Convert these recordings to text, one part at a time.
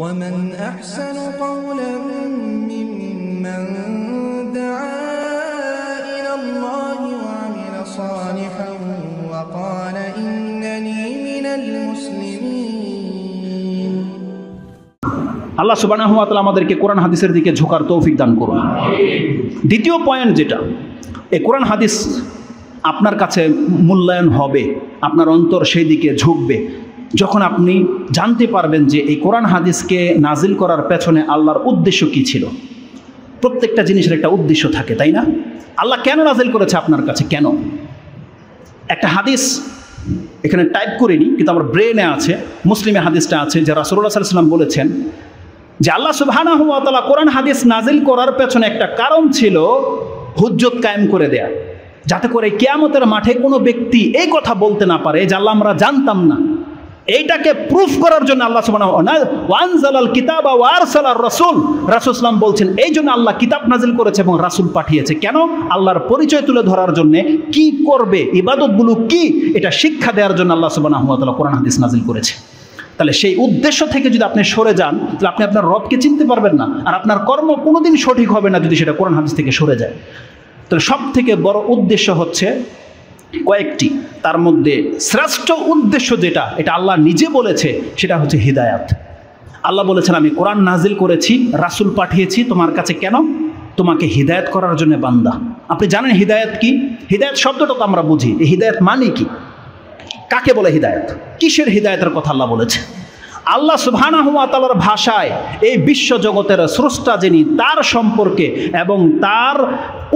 ومن أحسن قولا ممن دعا إلى الله وعمل صالحا وقال إنني من المسلمين আল্লাহ সুবহানাহু ওয়া তাআলা আমাদেরকে কোরআন হাদিসের দিকে ঝোঁকার তৌফিক দান করুন। দ্বিতীয় পয়েন্ট যেটা, এই কোরআন হাদিস আপনার কাছে মূল্যায়ন হবে, আপনার অন্তর সেই দিকে ঝুঁকবে যখন আপনি জানতে পারবেন যে এই কোরআন হাদিসকে নাজিল করার পেছনে আল্লাহর উদ্দেশ্য কী ছিল। প্রত্যেকটা জিনিসের একটা উদ্দেশ্য থাকে, তাই না? আল্লাহ কেন নাজিল করেছে আপনার কাছে, কেন? একটা হাদিস এখানে টাইপ করিনি কিন্তু আমার ব্রেনে আছে, মুসলিমে হাদিসটা আছে, যে রাসূলুল্লাহ সাল্লাল্লাহু আলাইহি ওয়াসাল্লাম বলেছেন যে আল্লাহ সুবহানাহু ওয়া তাআলা কোরআন হাদিস নাজিল করার পেছনে একটা কারণ ছিল হুজ্জত কায়েম করে দেয়া, যাতে করে কিয়ামতের মাঠে কোনো ব্যক্তি এই কথা বলতে না পারে যে আল্লাহ আমরা জানতাম না। এইটাকে প্রুফ করার জন্য আল্লাহ সুবহানাহু ওয়ানজালাল কিতাবা ওয়া আরসালার রাসূল, রাসূল সাল্লাল্লাহু আলাইহি ওয়াসাল্লাম বলছেন এই জন্য আল্লাহ কিতাব নাজিল করেছে এবং রাসূল পাঠিয়েছে। কেন? আল্লাহর পরিচয় তুলে ধরার জন্য, কি করবে, ইবাদতগুলো কি, এটা শিক্ষা দেওয়ার জন্য আল্লাহ সুবহানাহু ওয়া তাআলা কোরআন হাদিস নাজিল করেছে। তাহলে সেই উদ্দেশ্য থেকে যদি আপনি সরে যান তাহলে আপনি আপনার রবকে চিনতে পারবেন না, আর আপনার কর্ম কোনোদিন সঠিক হবে না যদি সেটা কোরআন হাদিস থেকে সরে যায়। তাহলে সব থেকে বড় উদ্দেশ্য হচ্ছে কয়েকটি, তার মধ্যে শ্রেষ্ঠ উদ্দেশ্য যেটা, এটা আল্লাহ নিজে বলেছে, সেটা হচ্ছে হিদায়াত। আল্লাহ বলেছেন আমি কোরআন নাজিল করেছি, রাসূল পাঠিয়েছি তোমার কাছে, কেন? তোমাকে হিদায়াত করার জন্য বান্দা। আপনি জানেন হিদায়াত কি? হিদায়াত শব্দটা তো আমরা বুঝি, এই হিদায়াত মানে কি, কাকে বলে হিদায়াত, কিসের হিদায়াতের কথা আল্লাহ বলেছে? আল্লাহ সুবহানাহু ওয়া তাআলার ভাষায় এই বিশ্বজগতের স্রষ্টা যিনি, তার সম্পর্কে এবং তার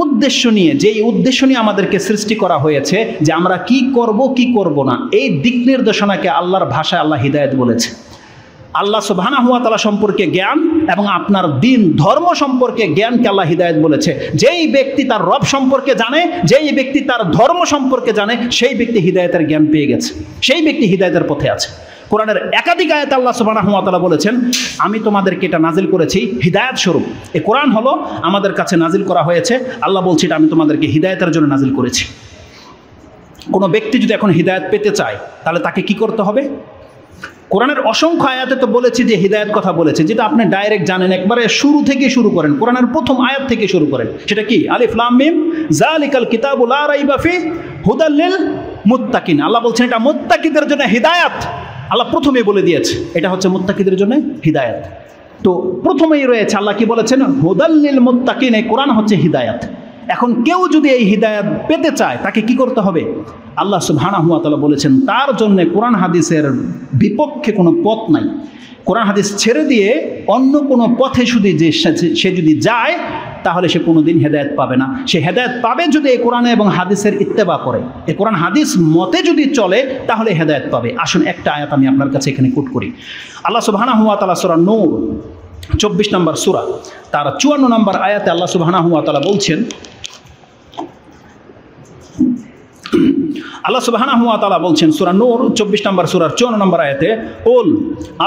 উদ্দেশ্য নিয়ে, যেই উদ্দেশ্য নিয়ে আমাদেরকে সৃষ্টি করা হয়েছে, যে আমরা কি করব না, এই দিক নির্দেশনাকে আল্লাহর ভাষায় আল্লাহ হিদায়াত বলেছে। আল্লাহ সুবহানাহু ওয়া তাআলা সম্পর্কে জ্ঞান এবং আপনার দ্বীন ধর্ম সম্পর্কে জ্ঞানকে আল্লাহ হিদায়াত বলেছে। যেই ব্যক্তি তার রব সম্পর্কে জানে, যেই ব্যক্তি তার ধর্ম সম্পর্কে জানে, সেই ব্যক্তি হিদায়াতের জ্ঞান পেয়ে গেছে, সেই ব্যক্তি হিদায়াতের পথে আছে। কোরআনের একাধিক আয়াত আল্লাহ সুবহানাহু ওয়া তাআলা বলেছেন আমি তোমাদেরকে এটা নাজিল করেছি হিদায়াত স্বরূপ। এই কোরআন হলো আমাদের কাছে নাজিল করা হয়েছে, আল্লাহ বলছে এটা আমি তোমাদেরকে হিদায়াতের জন্য নাজিল করেছি। কোনো ব্যক্তি যদি এখন হিদায়াত পেতে চায় তাহলে তাকে কি করতে হবে? কোরআনের অসংখ্য আয়াতে তো বলেছি যে হিদায়াত কথা বলেছে, যেটা আপনি ডাইরেক্ট জানেন, একবারে শুরু থেকে শুরু করেন, কোরআনের প্রথম আয়াত থেকে শুরু করেন, সেটা কি? আলিফ লাম মিম যালিকাল কিতাবু লা রাইবা ফি হুদাল লিল মুত্তাকিন। আল্লাহ বলছেন এটা মুত্তাকিদের জন্য হিদায়াত। আল্লাহ প্রথমে বলে দিয়েছে এটা হচ্ছে মুত্তাকিদের জন্য হিদায়াত। তো প্রথমেই রয়েছে, আল্লাহ কি বলেছেন? হুদাল লিল মুত্তাকিন। এই কোরআন হচ্ছে হিদায়াত। এখন কেউ যদি এই হিদায়াত পেতে চায় তাকে কি করতে হবে? আল্লাহ সুবহানাহু ওয়া তাআলা বলেছেন তার জন্য কোরআন হাদিসের বিপক্ষে কোনো পথ নাই। কোরআন হাদিস ছেড়ে দিয়ে অন্য কোনো পথে শুধু যে সে যদি যায় তাহলে সে কোনোদিন হেদায়েত পাবে না। সে হেদায়েত পাবে যদি এই কোরআনে এবং হাদিসের ইত্তেবা করে, এই কোরআন হাদিস মতে যদি চলে তাহলে হেদায়েত পাবে। আসুন একটা আয়াত আমি আপনার কাছে এখানে কোট করি। আল্লাহ সুবহানাহু ওয়া তাআলা সূরা নূর 24 নম্বর সূরা তার 54 নম্বর আয়াতে আল্লাহ সুবহানাহু ওয়া তাআলা বলছেন, আল্লাহ সুবহানাহু ওয়া তাআলা বলছেন সূরা নূর 24 নম্বর সূরার 54 নম্বর আয়াতে, উল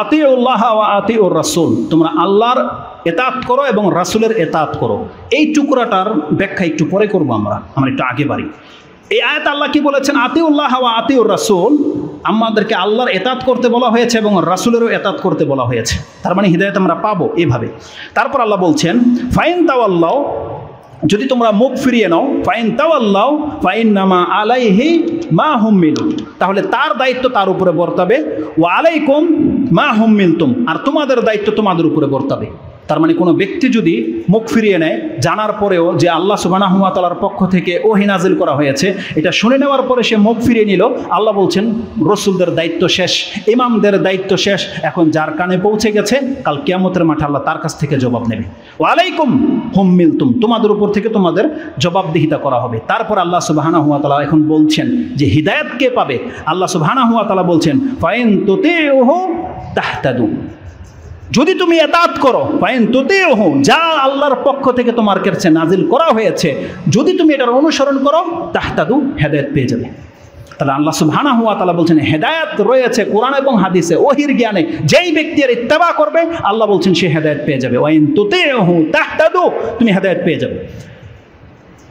আতিউল্লাহ ওয়া আতিউর রাসূল, তোমরা আল্লাহর এতাত করো এবং রাসূলের এতাত করো। এই টুকরাটার ব্যাখ্যা একটু পরে করব, আমরা একটু আগে বাড়ি। এই আয়াত আল্লাহ কি বলেছেন? আতিউল্লাহ ওয়া আতিউর রাসূল, আমাদেরকে আল্লাহর এতাত করতে বলা হয়েছে এবং রাসূলেরও এতাত করতে বলা হয়েছে। তার মানে হিদায়াত আমরা পাবো এভাবে। তারপর আল্লাহ বলছেন ফাইন তাওয়াল্লাহ, যদি তোমরা মুখ ফিরিয়ে নাও, ফাইন তাওয়াল্লাহ ফাইন্নামা আলাইহি মা হুম্মিলু, তাহলে তার দায়িত্ব তার উপরে বর্তাবে, ওয়া আলাইকুম মা হুম্মিলতুম, আর তোমাদের দায়িত্ব তোমাদের উপরে বর্তাবে। তার মানে কোনো ব্যক্তি যদি মুখ ফিরিয়ে নেয় জানার পরেও যে আল্লাহ সুবহানাহু ওয়া তাআলার পক্ষ থেকে ওহী নাজিল করা হয়েছে, এটা শুনে নেওয়ার পরে সে মুখ ফিরিয়ে নিল, আল্লাহ বলছেন রাসূলদের দায়িত্ব শেষ, ইমামদের দায়িত্ব শেষ, এখন যার কানে পৌঁছে গেছে কাল কিয়ামতের মাঠে আল্লাহ তার কাছ থেকে জবাব নেবে। ওয়া আলাইকুম হুম্মিলতুম, তোমাদের উপর থেকে তোমাদের জবাবদিহিতা করা হবে। তারপর আল্লাহ সুবহানাহু ওয়া তাআলা এখন বলছেন যে হিদায়াত কে পাবে? আল্লাহ সুবহানাহু ওয়া তাআলা বলছেন ফাইন তুতিউহু তাহতাদু, যদি তুমি এতাত করো, ফাইন তুতিউহু, যা আল্লাহর পক্ষ থেকে তোমার কাছে নাজিল করা হয়েছে যদি তুমি এটার অনুসরণ করো, তাহতাদু, হেদায়েত পেয়ে যাবে। তাহলে আল্লাহ সুবহানাহু ওয়া তাআলা বলছেন হেদায়েত রয়েছে কোরআন এবং হাদিসে ওহীর জ্ঞানে, যেই ব্যক্তি এর ইত্তেবা করবে আল্লাহ বলছেন সে হেদায়েত পেয়ে যাবে। ওয়াইন তুতিউহু তাহতাদু, তুমি হেদায়েত পেয়ে যাবে।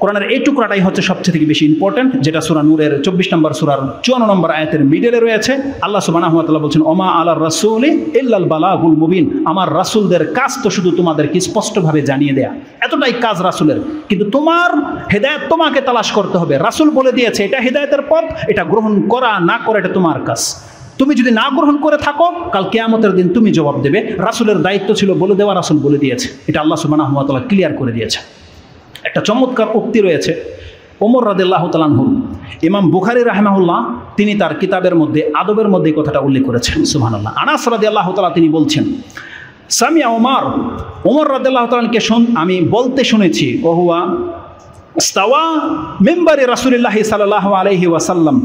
কোরআনের এই টুকরাটাই হচ্ছে সবচেয়ে বেশি ইম্পর্টেন্ট, যেটা সূরা নূরের 24 নম্বর সূরার 54 নম্বর আয়াতের মিডলে রয়েছে। আল্লাহ সুবহানাহু ওয়া তাআলা বলছেন, ওমা আলার রাসূলি ইল্লাল বালাগুল মুবিন, আমার রাসূলদের কাজ তো শুধু তোমাদেরকে স্পষ্টভাবে জানিয়ে দেয়া, এতটাই কাজ রাসূলের। কিন্তু তোমার হেদায়েত তোমাকে তালাশ করতে হবে। রাসূল বলে দিয়েছে এটা হেদায়েতের পথ, এটা গ্রহণ করা না করা এটা তোমার কাজ। তুমি যদি না গ্রহণ করে থাকো কাল কিয়ামতের দিন তুমি জবাব দেবে। রাসূলের দায়িত্ব ছিল বলে দেওয়া, রাসূল বলে দিয়েছে, এটা আল্লাহ সুবহানাহু ওয়া তাআলা ক্লিয়ার করে দিয়েছে। একটা চমৎকার উক্তি রয়েছে ওমর রাদিয়াল্লাহু তাআলা আনহু, ইমাম বুখারী রাহিমাহুল্লাহ তিনি তার কিতাবের মধ্যে আদবের মধ্যে কথাটা উল্লেখ করেছেন, সুবহানাল্লাহ। আনাস রাদিয়াল্লাহু তাআলা তিনি বলছেন, সামিয়া ওমর, ওমর রাদিয়াল্লাহু তাআলাকে আমি বলতে শুনেছি, ওহুয়া ইসতাওয়া মিম্বারে রাসূলুল্লাহ সাল্লাল্লাহু আলাইহি ওয়াসাল্লাম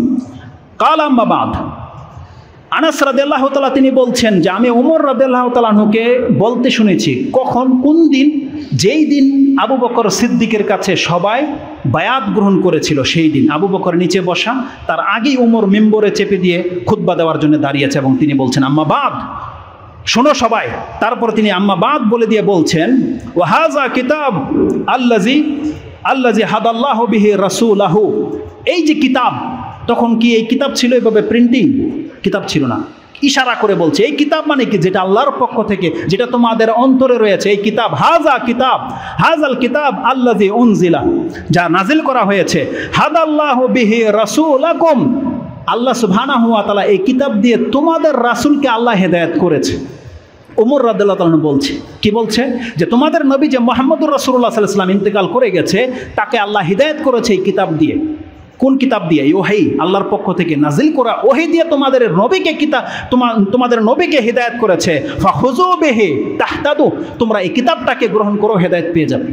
ক্বাল আম্মা বা'দ। আনাস রাদিয়াল্লাহু তাআলা তিনি বলছেন যে আমি ওমর রাদিয়াল্লাহু তাআলা আনহুকে বলতে শুনেছি, কখন, কোন দিন, যেই দিন আবু বকর সিদ্দিকের কাছে সবাই বায়াত গ্রহণ করেছিল সেই দিন। আবু বকর নিচে বসা, তার আগেই ওমর মিম্বরে চেপে দিয়ে খুতবা দেওয়ার জন্য দাঁড়িয়েছে এবং তিনি বলছেন আম্মা বা'দ, শোনো সবাই। তারপর তিনি আম্মা বা'দ বলে দিয়ে বলছেন, ওয়াহাজা কিতাব আল্লাজি আল্লাজি হাদাল্লাহু বিহি রাসূলাহু, এই যে কিতাব, তখন কি এই কিতাব ছিল এভাবে প্রিন্টিং কিতাব ছিল না, ইশারা করে বলছে এই কিতাব মানে কি, যেটা আল্লাহর পক্ষ থেকে, যেটা তোমাদের অন্তরে রয়েছে এই কিতাব। হাজা কিতাব, হাজাল কিতাব আল্লাযী উনজিলা, যা নাজিল করা হয়েছে। হাদাল্লাহু বিহি রাসূলাকুম, আল্লাহ সুবহানাহু ওয়া তাআলা এই কিতাব দিয়ে তোমাদের রাসূলকে আল্লাহ হেদায়েত করেছে। ওমর রাদিয়াল্লাহু তাআলা বলছে, কি বলছে, যে তোমাদের নবী যে মুহাম্মদুর রাসূলুল্লাহ সাল্লাল্লাহু আলাইহি ওয়াসাল্লাম ইন্তেকাল করে গেছে, তাকে আল্লাহ হেদায়েত করেছে এই কিতাব দিয়ে। কোন কিতাব দিয়ে? ওহি, আল্লাহর পক্ষ থেকে নাজিল করা ওহি দিয়ে তোমাদের নবীকে তোমাদের নবীকে হেদায়েত করেছে। ফাখুযু বিহি তাহতাদু, তোমরা এই কিতাবটাকে গ্রহণ করো, হেদায়েত পেয়ে যাবে।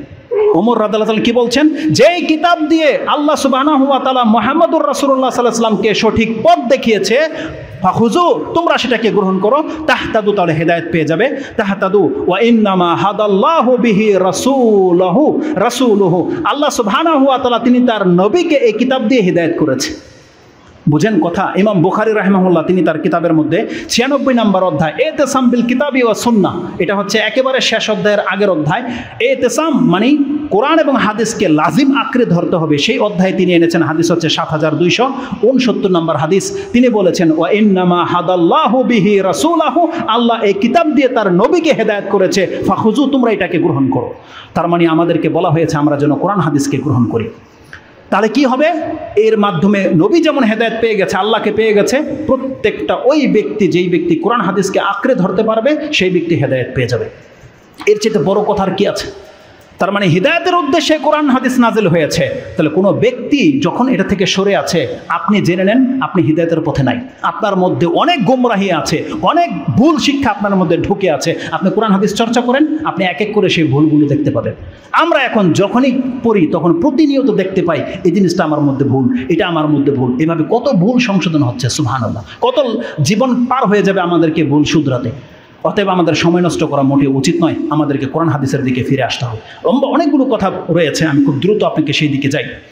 ওমর রাদিয়াল্লাহু তাআলা কি বলছেন, যেই কিতাব দিয়ে আল্লাহ সুবহানাহু ওয়া তাআলা মুহাম্মদুর রাসূলুল্লাহ সাল্লাল্লাহু আলাইহি ওয়াসাল্লামকে সঠিক পথ দেখিয়েছে, ফাখুযু, তোমরা সেটাকে গ্রহণ করো, তাহতাদু, তাহলে হেদায়েত পেয়ে যাবে। তাহতাদু ওয়া ইন্নামা হাদাল্লাহু বিহি রাসূলুহু, আল্লাহ সুবহানাহু ওয়া তাআলা তিনি তার নবীকে এই কিতাব দিয়ে হেদায়েত করেছে। বুঝেন কথা। ইমাম বুখারী রাহিমাহুল্লাহ তিনি তার কিতাবের মধ্যে 96 নম্বর অধ্যায় ইতিসাম বিল কিতাবি ওয়া সুন্নাহ, এটা হচ্ছে একেবারে শেষ অধ্যায়ের আগের অধ্যায়। ইতিসাম মানে কোরআন এবং হাদিসকে লাজিম আঁকড়ে ধরতে হবে, সেই অধ্যায় তিনি এনেছেন। হাদিস হচ্ছে 7269 নম্বর হাদিস। তিনি বলেছেন ওয়া ইন্নামা হাদাল্লাহু বিহি রাসূলাহু, আল্লাহ এই কিতাব দিয়ে তার নবীকে হেদায়েত করেছে, ফাখুযু, তোমরা এটাকে গ্রহণ করো। তার মানে আমাদেরকে বলা হয়েছে আমরা যেন কোরআন হাদিসকে গ্রহণ করি। তাহলে কি হবে? এর মাধ্যমে নবী যেমন হেদায়েত পেয়ে গেছে, আল্লাহকে পেয়ে গেছে, প্রত্যেকটা ওই ব্যক্তি, যেই ব্যক্তি কোরআন হাদিসকে আঁকড়ে ধরতে পারবে, সেই ব্যক্তি হেদায়েত পেয়ে যাবে। এর চেয়ে বড় কথা আর কি আছে? তার মানে হেদায়েতের উদ্দেশ্যে কোরআন হাদিস নাজিল হয়েছে। তাহলে কোনো ব্যক্তি যখন এটা থেকে সরে আছে, আপনি জেনে নেন আপনি হেদায়েতের পথে নাই, আপনার মধ্যে অনেক গোমরাহি আছে, অনেক ভুল শিক্ষা আপনার মধ্যে ঢুকে আছে। আপনি কোরআন হাদিস চর্চা করেন, আপনি এক এক করে সেই ভুলগুলো দেখতে পাবেন। আমরা এখন যখনই পড়ি তখন প্রতিনিয়ত দেখতে পাই এই জিনিসটা আমার মধ্যে ভুল, এটা আমার মধ্যে ভুল। এভাবে কত ভুল সংশোধন হচ্ছে, সুবহানাল্লাহ। কত জীবন পার হয়ে যাবে আমাদেরকে ভুল শুধরাতে। অতএব আমাদের সময় নষ্ট করা মোটেও উচিত নয়, আমাদেরকে কোরআন হাদিসের দিকে ফিরে আসতে হবে। অনেকগুলো কথা রয়েছে, আমি খুব দ্রুত আপনাকে সেই দিকে যাই।